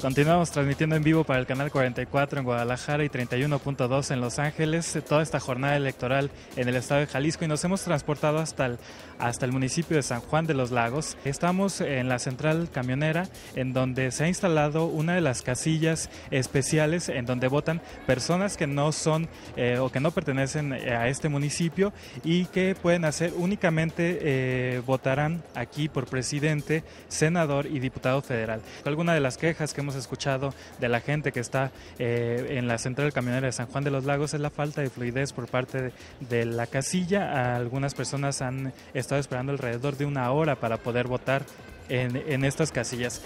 Continuamos transmitiendo en vivo para el Canal 44 en Guadalajara y 31.2 en Los Ángeles, toda esta jornada electoral en el estado de Jalisco, y nos hemos transportado hasta el municipio de San Juan de los Lagos. Estamos en la central camionera, en donde se ha instalado una de las casillas especiales en donde votan personas que no son o que no pertenecen a este municipio y que pueden hacer únicamente votarán aquí por presidente, senador y diputado federal. Alguna de las quejas que hemos escuchado de la gente que está en la central camionera de San Juan de los Lagos es la falta de fluidez por parte de la casilla. Algunas personas han estado esperando alrededor de una hora para poder votar en estas casillas.